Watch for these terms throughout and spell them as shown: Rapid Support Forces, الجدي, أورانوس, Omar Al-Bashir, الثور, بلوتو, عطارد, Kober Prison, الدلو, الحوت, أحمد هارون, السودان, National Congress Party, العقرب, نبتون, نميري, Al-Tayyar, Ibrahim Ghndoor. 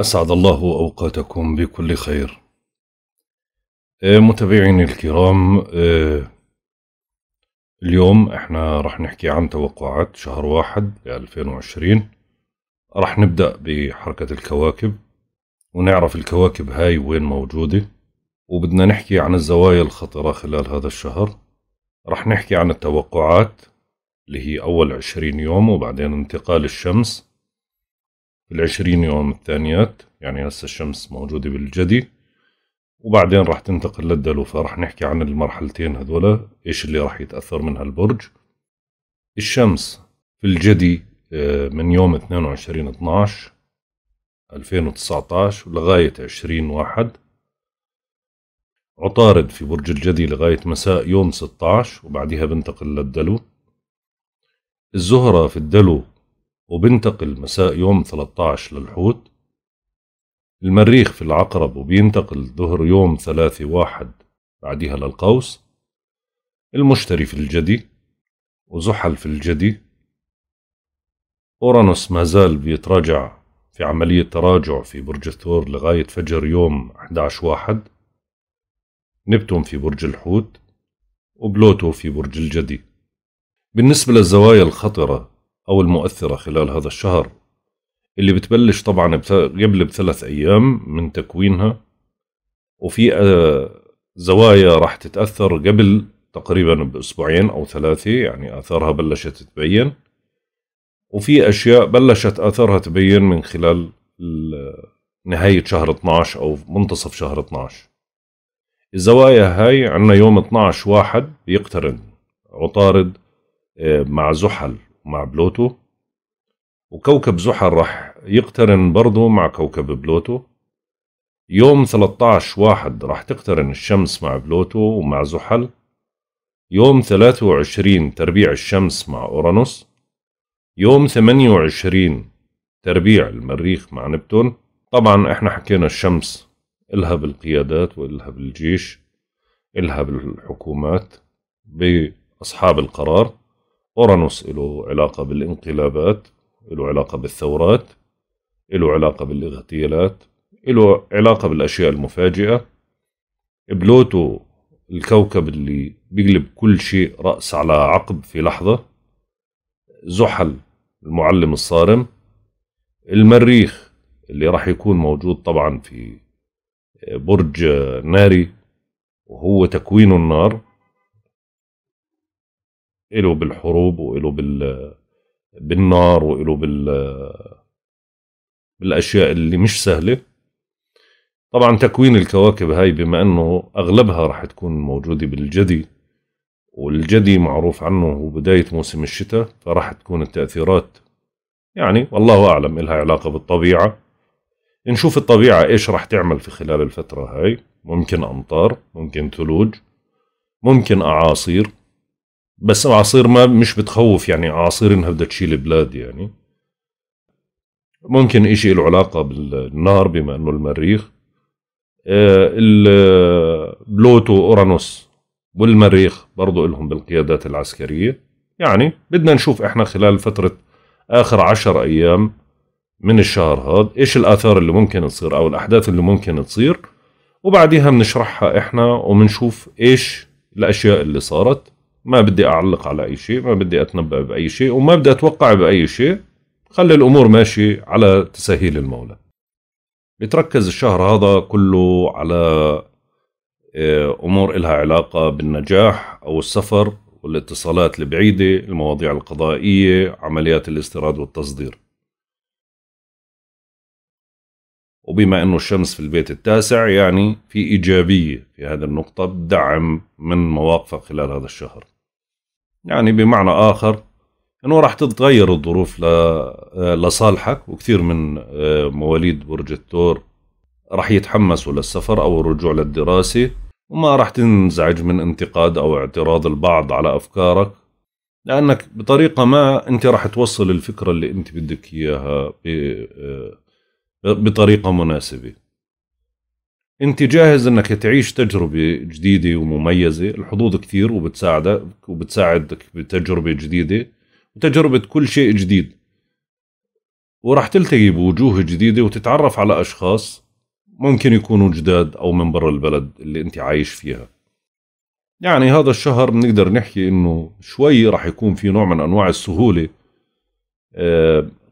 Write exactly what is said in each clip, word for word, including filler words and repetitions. أسعد الله أوقاتكم بكل خير. متابعيني الكرام، اليوم احنا راح نحكي عن توقعات شهر واحد لألفين وعشرين. راح نبدأ بحركة الكواكب ونعرف الكواكب هاي وين موجودة، وبدنا نحكي عن الزوايا الخطرة خلال هذا الشهر. راح نحكي عن التوقعات اللي هي أول عشرين يوم، وبعدين انتقال الشمس العشرين يوم الثانيات، يعني هسه الشمس موجودة بالجدي وبعدين راح تنتقل للدلو. فرح نحكي عن المرحلتين هذولا، ايش اللي راح يتأثر منها البرج. الشمس في الجدي من يوم اثنين وعشرين اثناشر ألفين وتسعطعش لغاية عشرين واحد. عطارد في برج الجدي لغاية مساء يوم ستطعش، وبعدها بنتقل للدلو. الزهرة في الدلو وبنتقل مساء يوم ثلاطعش للحوت. المريخ في العقرب وبينتقل ظهر يوم ثلاثة واحد بعدها للقوس. المشتري في الجدي وزحل في الجدي. أورانوس ما زال بيتراجع في عملية تراجع في برج الثور لغاية فجر يوم أحد عشر واحد. نبتون في برج الحوت وبلوتو في برج الجدي. بالنسبة للزوايا الخطرة أو المؤثرة خلال هذا الشهر، اللي بتبلش طبعا قبل بثلاث أيام من تكوينها، وفي زوايا راح تتأثر قبل تقريبا بأسبوعين أو ثلاثة، يعني آثارها بلشت تبين، وفي أشياء بلشت آثارها تبين من خلال نهاية شهر اثناشر أو منتصف شهر اثناشر. الزوايا هاي عنا يوم اثناشر واحد بيقترن عطارد مع زحل مع بلوتو، وكوكب زحل راح يقترن برضو مع كوكب بلوتو. يوم ثلاطعش واحد راح تقترن الشمس مع بلوتو ومع زحل. يوم ثلاثة وعشرين تربيع الشمس مع أورانوس. يوم ثمانية وعشرين تربيع المريخ مع نبتون. طبعا احنا حكينا الشمس إلها بالقيادات وإلها بالجيش، إلها بالحكومات، بأصحاب القرار. أورانوس له علاقة بالانقلابات، له علاقة بالثورات، له علاقة بالاغتيالات، له علاقة بالأشياء المفاجئة. بلوتو الكوكب اللي بيقلب كل شيء رأس على عقب في لحظة. زحل المعلم الصارم. المريخ اللي راح يكون موجود طبعا في برج ناري وهو تكوين النار، إله بالحروب وإله بال... بالنار وإله بال... بالأشياء اللي مش سهلة. طبعا تكوين الكواكب هاي بما أنه أغلبها راح تكون موجودة بالجدي، والجدي معروف عنه هو بداية موسم الشتاء، فراح تكون التأثيرات يعني والله أعلم إلها علاقة بالطبيعة. نشوف الطبيعة إيش راح تعمل في خلال الفترة هاي. ممكن أمطار، ممكن ثلوج، ممكن أعاصير، بس اعاصير ما مش بتخوف، يعني اعاصير انها بدها تشيل بلاد. يعني ممكن اشي له علاقة بالنار بما انه المريخ. البلوتو اورانوس والمريخ برضو لهم بالقيادات العسكرية. يعني بدنا نشوف احنا خلال فترة اخر عشر ايام من الشهر هاد ايش الاثار اللي ممكن تصير او الاحداث اللي ممكن تصير، وبعديها بنشرحها احنا وبنشوف ايش الاشياء اللي صارت. ما بدي أعلق على أي شيء، ما بدي أتنبأ بأي شيء، وما بدي أتوقع بأي شيء. خلي الأمور ماشي على تسهيل المولى. بتركز الشهر هذا كله على أمور إلها علاقة بالنجاح أو السفر والاتصالات البعيدة، المواضيع القضائية، عمليات الاستيراد والتصدير. وبما أنه الشمس في البيت التاسع، يعني في إيجابية في هذه النقطة، بدعم من مواقفه خلال هذا الشهر. يعني بمعنى آخر أنه راح تتغير الظروف لصالحك، وكثير من مواليد برج الثور راح يتحمسوا للسفر أو الرجوع للدراسة، وما راح تنزعج من انتقاد أو اعتراض البعض على أفكارك، لأنك بطريقة ما أنت راح توصل الفكرة اللي أنت بدك إياها بطريقة مناسبة. انت جاهز انك تعيش تجربة جديدة ومميزة. الحظوظ كثير وبتساعدك وبتساعدك بتجربة جديدة وتجربة كل شيء جديد. وراح تلتقي بوجوه جديدة وتتعرف على أشخاص ممكن يكونوا جداد أو من برا البلد اللي أنت عايش فيها. يعني هذا الشهر بنقدر نحكي إنه شوي راح يكون في نوع من أنواع السهولة،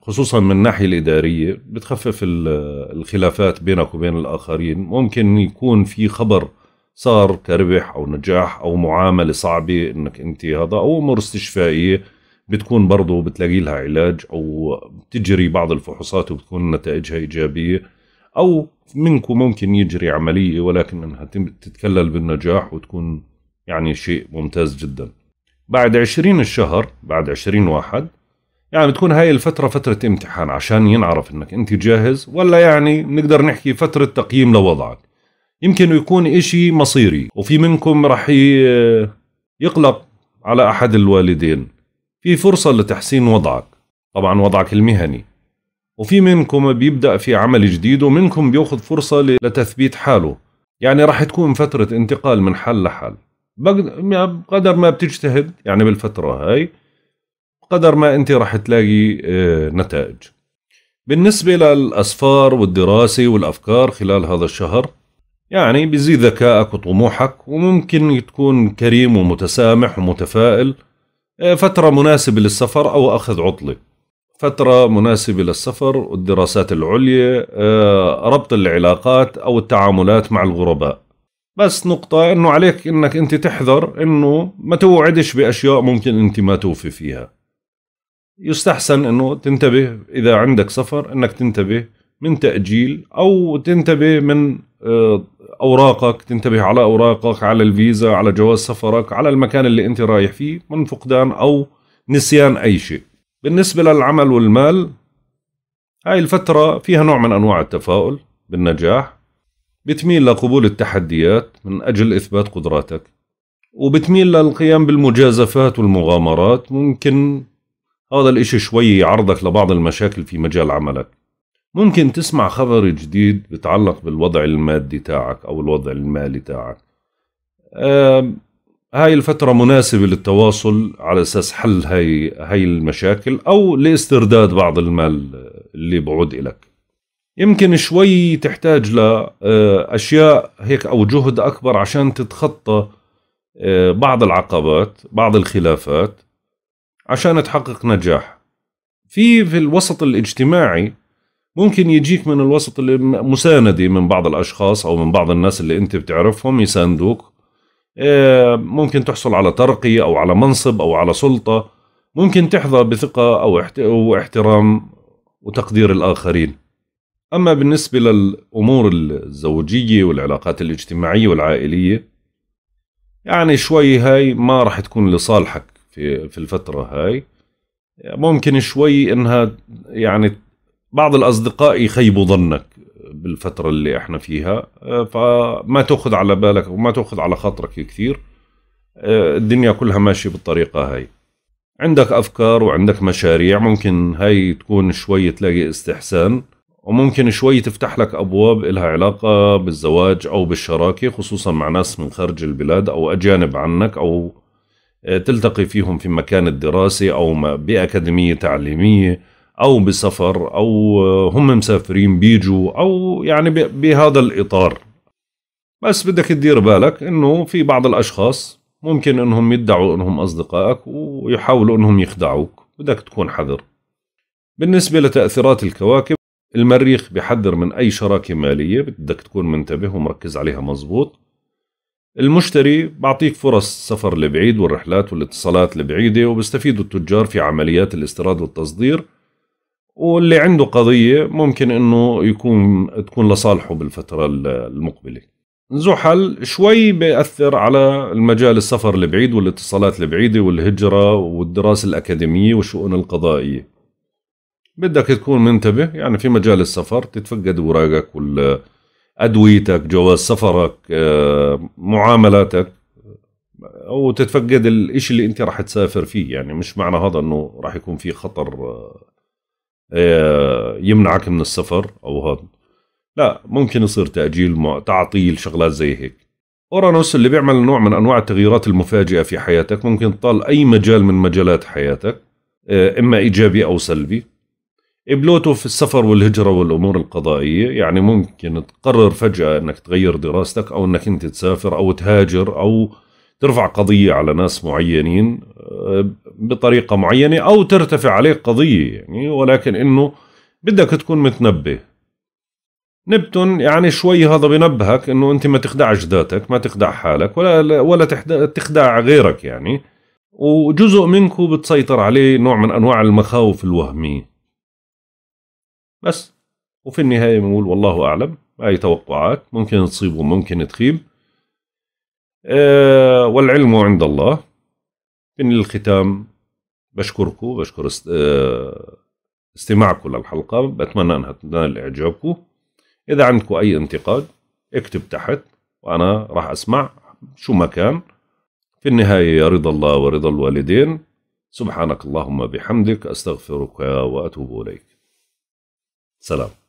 خصوصا من الناحية الإدارية، بتخفف الخلافات بينك وبين الآخرين. ممكن يكون في خبر صار كربح أو نجاح أو معاملة صعبة إنك أنت هذا، أو أمور استشفائية بتكون برضه بتلاقي لها علاج، أو بتجري بعض الفحوصات وبتكون نتائجها إيجابية، أو منكم ممكن يجري عملية ولكن إنها تتكلل بالنجاح وتكون يعني شيء ممتاز جدا. بعد عشرين الشهر، بعد عشرين واحد، يعني بتكون هاي الفترة فترة امتحان عشان ينعرف إنك أنت جاهز ولا، يعني نقدر نحكي فترة تقييم لوضعك. يمكن يكون إشي مصيري، وفي منكم رح يقلق على أحد الوالدين، في فرصة لتحسين وضعك، طبعا وضعك المهني، وفي منكم بيبدأ في عمل جديد، ومنكم بياخذ فرصة لتثبيت حاله. يعني رح تكون فترة انتقال من حال لحال، بقدر ما بتجتهد يعني بالفترة هاي قدر ما أنت رح تلاقي نتائج. بالنسبة للأسفار والدراسة والأفكار خلال هذا الشهر، يعني بيزيد ذكائك وطموحك، وممكن تكون كريم ومتسامح ومتفائل. فترة مناسبة للسفر أو أخذ عطلة، فترة مناسبة للسفر والدراسات العليا، ربط العلاقات أو التعاملات مع الغرباء. بس نقطة إنه عليك إنك أنت تحذر إنه ما توعدش بأشياء ممكن أنت ما توفي فيها. يستحسن إنه تنتبه إذا عندك سفر إنك تنتبه من تأجيل، أو تنتبه من أوراقك، تنتبه على أوراقك، على الفيزا، على جواز سفرك، على المكان اللي أنت رايح فيه، من فقدان أو نسيان أي شيء. بالنسبة للعمل والمال، هاي الفترة فيها نوع من أنواع التفاؤل بالنجاح، بتميل لقبول التحديات من أجل إثبات قدراتك، وبتميل للقيام بالمجازفات والمغامرات. ممكن هذا الإشي شوي يعرضك لبعض المشاكل في مجال عملك. ممكن تسمع خبر جديد بتعلق بالوضع المادي تاعك أو الوضع المالي تاعك. آه هاي الفترة مناسبة للتواصل على أساس حل هاي, هاي المشاكل، أو لاسترداد بعض المال اللي بعود إلك. يمكن شوي تحتاج لأشياء هيك أو جهد أكبر عشان تتخطى بعض العقبات، بعض الخلافات، عشان تحقق نجاح. في في الوسط الاجتماعي ممكن يجيك من الوسط مساندة من بعض الأشخاص أو من بعض الناس اللي أنت بتعرفهم يساندوك. ممكن تحصل على ترقية أو على منصب أو على سلطة. ممكن تحظى بثقة أو احترام وتقدير الآخرين. أما بالنسبة للأمور الزوجية والعلاقات الاجتماعية والعائلية، يعني شوي هاي ما راح تكون لصالحك في, في الفترة هاي. ممكن شوي إنها يعني بعض الأصدقاء يخيبوا ظنك بالفترة اللي احنا فيها، فما تأخذ على بالك وما تأخذ على خاطرك كثير. الدنيا كلها ماشية بالطريقة هاي. عندك أفكار وعندك مشاريع، ممكن هاي تكون شوي تلاقي استحسان، وممكن شوي تفتح لك أبواب إلها علاقة بالزواج أو بالشراكة، خصوصا مع ناس من خارج البلاد أو أجانب عنك، أو تلتقي فيهم في مكان الدراسة أو بأكاديمية تعليمية أو بسفر، أو هم مسافرين بيجوا، أو يعني بهذا الإطار. بس بدك تدير بالك إنه في بعض الأشخاص ممكن إنهم يدعوا إنهم أصدقائك ويحاولوا إنهم يخدعوك، بدك تكون حذر. بالنسبة لتأثيرات الكواكب، المريخ بيحذر من أي شراكة مالية، بدك تكون منتبه ومركز عليها مظبوط. المشتري بعطيك فرص سفر لبعيد والرحلات والاتصالات لبعيدة، وبيستفيدوا التجار في عمليات الاستيراد والتصدير. واللي عنده قضية ممكن إنه يكون تكون لصالحه بالفترة المقبلة. زحل شوي بيأثر على المجال السفر البعيد والاتصالات البعيدة والهجرة والدراسة الأكاديمية والشؤون القضائية. بدك تكون منتبه يعني في مجال السفر، تتفقد وراقك وأدويتك، جواز سفرك، معاملاتك، أو تتفقد الإشي اللي أنت راح تسافر فيه. يعني مش معنى هذا إنه راح يكون في خطر يمنعك من السفر أو هذا، لا، ممكن يصير تأجيل، تعطيل، شغلات زي هيك. أورانوس اللي بيعمل نوع من أنواع التغييرات المفاجئة في حياتك، ممكن تطال أي مجال من مجالات حياتك، إما إيجابي أو سلبي. قبلوته في السفر والهجرة والأمور القضائية. يعني ممكن تقرر فجأة أنك تغير دراستك أو أنك أنت تسافر أو تهاجر أو ترفع قضية على ناس معينين بطريقة معينة أو ترتفع عليك قضية، يعني ولكن إنه بدك تكون متنبه. نبتون يعني شوي هذا بنبهك إنه أنت ما تخدعش ذاتك، ما تخدع حالك ولا ولا تخدع غيرك يعني. وجزء منكو بتسيطر عليه نوع من أنواع المخاوف الوهمية. بس وفي النهاية بنقول والله أعلم، هاي توقعات ممكن تصيب وممكن تخيب، أه والعلم عند الله. في الختام بشكركم، بشكر است... أه استماعكم للحلقة، بتمنى أنها تنال إعجابكم. إذا عندكم أي انتقاد اكتب تحت وأنا راح أسمع شو ما كان. في النهاية يا رضا الله ورضا الوالدين، سبحانك اللهم بحمدك أستغفرك وأتوب إليك. سلام.